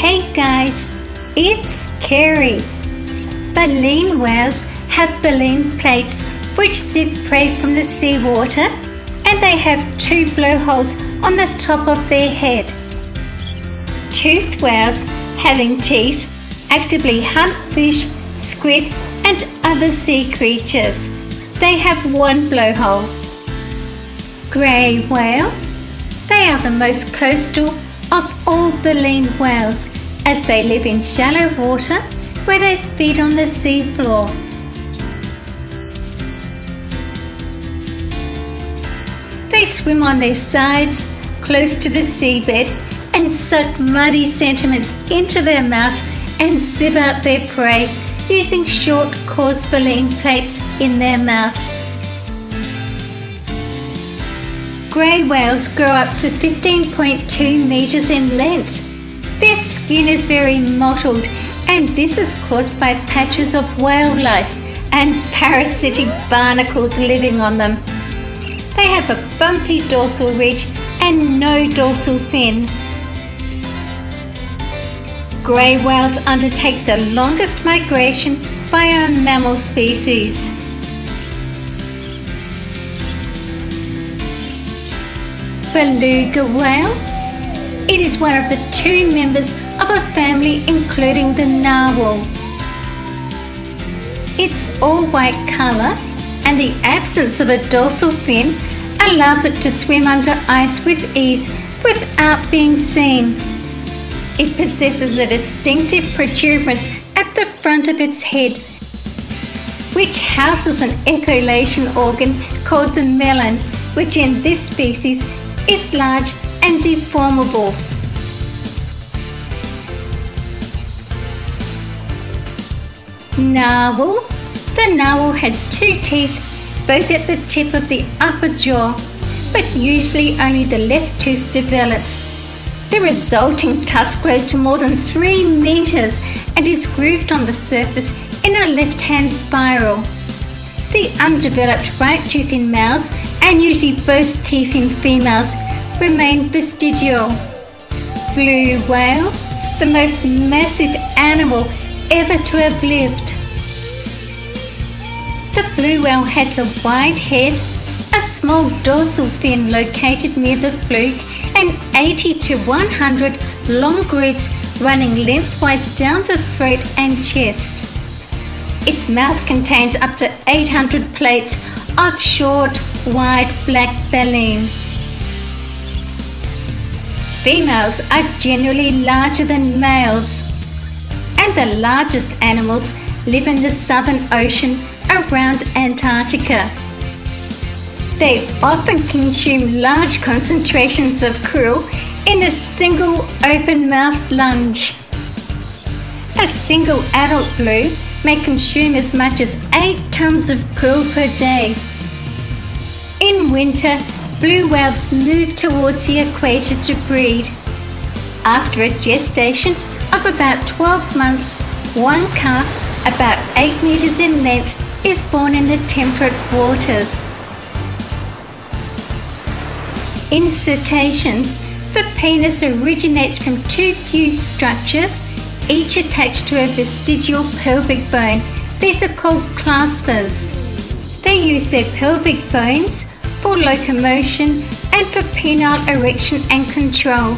Hey guys, it's Carrie. Baleen whales have baleen plates which sieve prey from the seawater, and they have two blowholes on the top of their head. Toothed whales, having teeth, actively hunt fish, squid and other sea creatures. They have one blowhole. Grey whale. They are the most coastal of all baleen whales, as they live in shallow water where they feed on the seafloor. They swim on their sides, close to the seabed, and suck muddy sediments into their mouth and sieve out their prey using short, coarse baleen plates in their mouths. Grey whales grow up to 15.2 metres in length. Their skin is very mottled, and this is caused by patches of whale lice and parasitic barnacles living on them. They have a bumpy dorsal ridge and no dorsal fin. Grey whales undertake the longest migration by a mammal species. Beluga whale. It is one of the two members of a family including the narwhal. Its all-white colour and the absence of a dorsal fin allows it to swim under ice with ease without being seen. It possesses a distinctive protuberance at the front of its head, which houses an echolation organ called the melon, which in this species is large and deformable. Narwhal. The narwhal has two teeth, both at the tip of the upper jaw, but usually only the left tooth develops. The resulting tusk grows to more than 3 metres and is grooved on the surface in a left-hand spiral. The undeveloped right tooth in males, and usually both teeth in females, remain vestigial. Blue whale, the most massive animal ever to have lived. The blue whale has a wide head, a small dorsal fin located near the fluke, and 80 to 100 long grooves running lengthwise down the throat and chest. Its mouth contains up to 800 plates of short, wide black baleen. Females are generally larger than males, and the largest animals live in the Southern Ocean around Antarctica. They often consume large concentrations of krill in a single open-mouthed lunge. A single adult blue may consume as much as 8 tons of krill per day. In winter, blue whales move towards the equator to breed. After a gestation of about 12 months, one calf, about 8 metres in length, is born in the temperate waters. In cetaceans, the penis originates from two fused structures, each attached to a vestigial pelvic bone. These are called claspers. They use their pelvic bones for locomotion and for penile erection and control.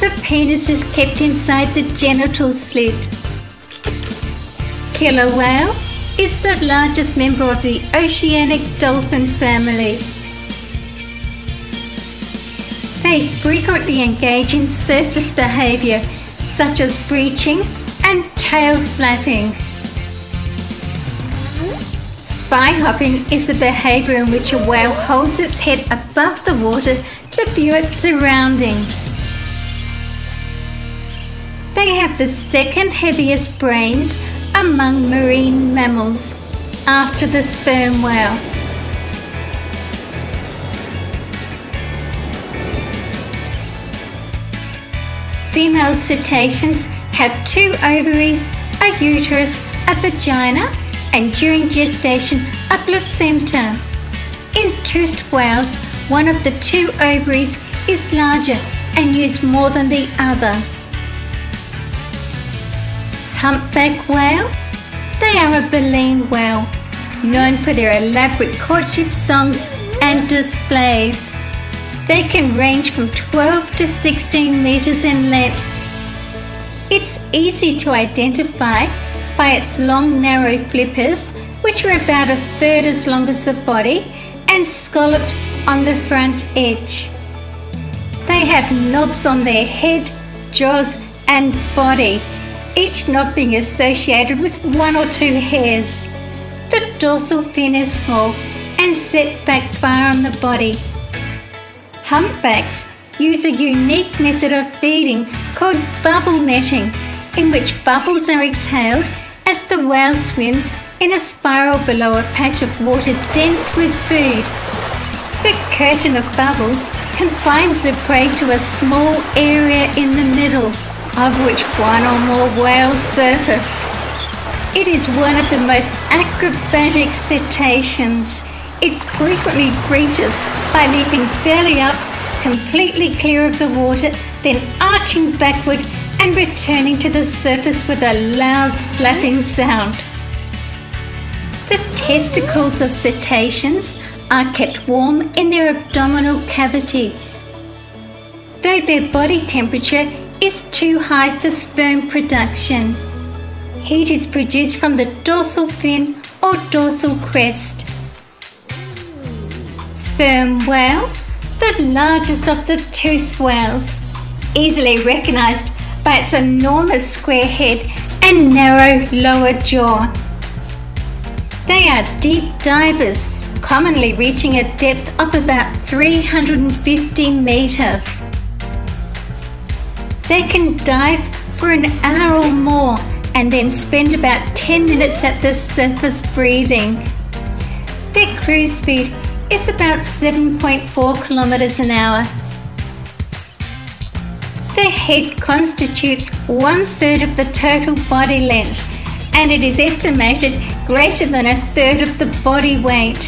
The penis is kept inside the genital slit. Killer whale is the largest member of the oceanic dolphin family. They frequently engage in surface behaviour, such as breaching and tail slapping. Spy hopping is the behaviour in which a whale holds its head above the water to view its surroundings. They have the second heaviest brains among marine mammals, after the sperm whale. Female cetaceans have two ovaries, a uterus, a vagina, and during gestation, a placenta. In toothed whales, one of the two ovaries is larger and used more than the other. humpback whale? They are a baleen whale, known for their elaborate courtship songs and displays. They can range from 12 to 16 meters in length. It's easy to identify by its long, narrow flippers, which are about a third as long as the body and scalloped on the front edge. They have knobs on their head, jaws and body, each knob being associated with one or two hairs. The dorsal fin is small and set back far on the body. Humpbacks use a unique method of feeding called bubble netting, in which bubbles are exhaled as the whale swims in a spiral below a patch of water dense with food. The curtain of bubbles confines the prey to a small area in the middle, of which one or more whales surface. It is one of the most acrobatic cetaceans. It frequently breaches by leaping belly up, completely clear of the water, then arching backward and returning to the surface with a loud slapping sound. The testicles of cetaceans are kept warm in their abdominal cavity, though their body temperature is too high for sperm production. Heat is produced from the dorsal fin or dorsal crest. Sperm whale, the largest of the toothed whales, easily recognised by its enormous square head and narrow lower jaw. They are deep divers, commonly reaching a depth of about 350 metres. They can dive for an hour or more and then spend about 10 minutes at the surface breathing. Their cruise speed is about 7.4 kilometers an hour. The head constitutes one third of the total body length, and it is estimated greater than a third of the body weight.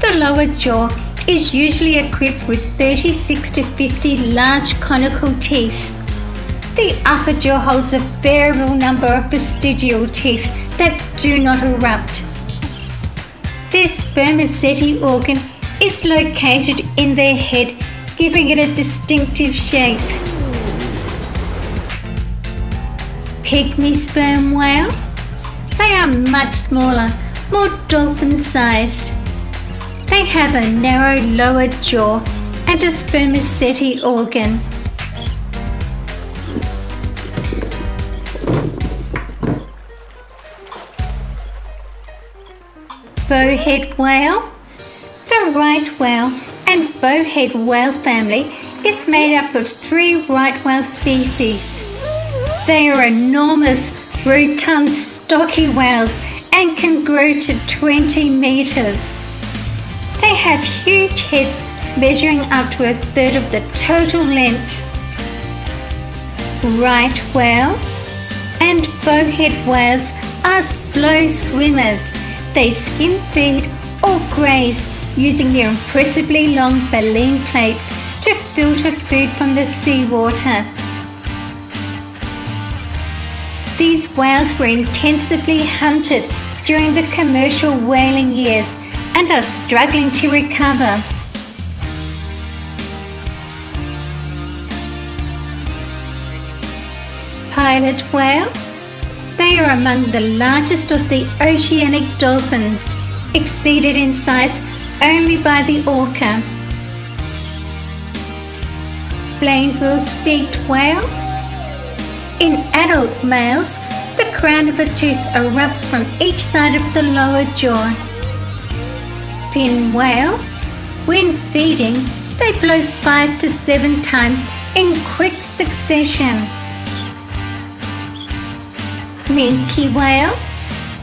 The lower jaw is usually equipped with 36 to 50 large conical teeth. The upper jaw holds a variable number of vestigial teeth that do not erupt. Their spermaceti organ is located in their head, giving it a distinctive shape. Pygmy sperm whale? They are much smaller, more dolphin-sized. They have a narrow lower jaw and a spermaceti organ. Bowhead whale. The right whale and bowhead whale family is made up of three right whale species. They are enormous, rotund, stocky whales and can grow to 20 metres. They have huge heads measuring up to a third of the total length. Right whale and bowhead whales are slow swimmers. They skim feed or graze using their impressively long baleen plates to filter food from the seawater. These whales were intensively hunted during the commercial whaling years and are struggling to recover. Pilot whale. They are among the largest of the oceanic dolphins, exceeded in size only by the orca. Blainville's beaked whale. In adult males, the crown of a tooth erupts from each side of the lower jaw. Fin whale. When feeding, they blow 5 to 7 times in quick succession. Minke whale.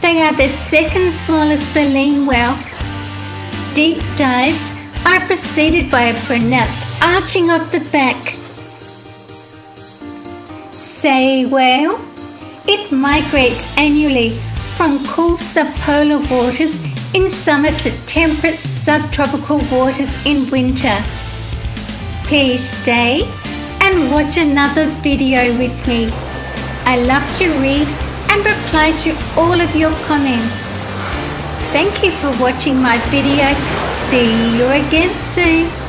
They are the second smallest baleen whale. Deep dives are preceded by a pronounced arching of the back. Sei whale. It migrates annually from cool subpolar waters in summer to temperate subtropical waters in winter. Please stay and watch another video with me. I love to read and reply to all of your comments. Thank you for watching my video. See you again soon.